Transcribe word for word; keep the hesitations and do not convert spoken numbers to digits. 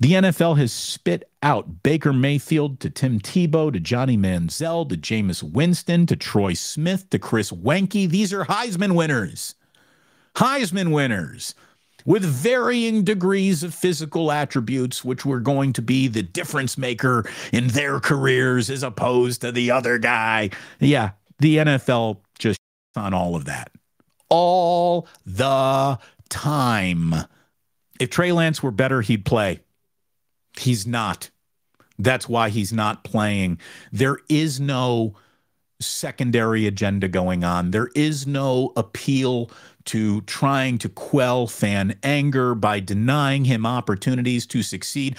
The N F L has spit out Baker Mayfield to Tim Tebow to Johnny Manziel to Jameis Winston to Troy Smith to Chris Wenke. These are Heisman winners. Heisman winners with varying degrees of physical attributes, which were going to be the difference maker in their careers as opposed to the other guy. Yeah, the N F L just shits on all of that. All the time. If Trey Lance were better, he'd play. He's not. That's why he's not playing. There is no secondary agenda going on. There is no appeal to trying to quell fan anger by denying him opportunities to succeed.